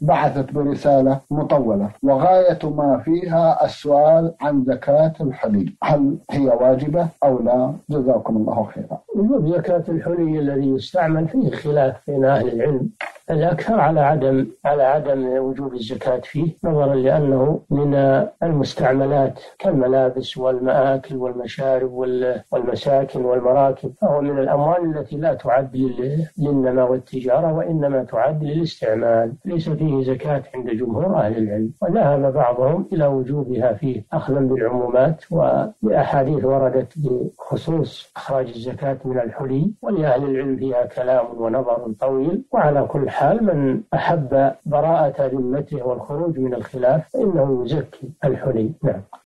بعثت برسالة مطولة وغاية ما فيها السؤال عن زكاة الحلي، هل هي واجبة أو لا؟ جزاكم الله خيرا. وجود زكاة الحلي الذي يستعمل فيه خلاف بين أهل العلم، الأكثر على عدم وجوب الزكاة فيه، نظرا لأنه من المستعملات كالملابس والمآكل والمشارب والمساكن والمراكب، فهو من الأموال التي لا تعد للنمى والتجارة وإنما تعد للاستعمال، ليس فيه زكاة عند جمهور أهل العلم، وذهب بعضهم إلى وجوبها فيه أخذا بالعمومات وبأحاديث وردت بخصوص إخراج الزكاة من الحلي، ولأهل العلم فيها كلام ونظر طويل. وعلى كل حال من أحب براءة ذمته والخروج من الخلاف فإنه يزكي الحلي. نعم.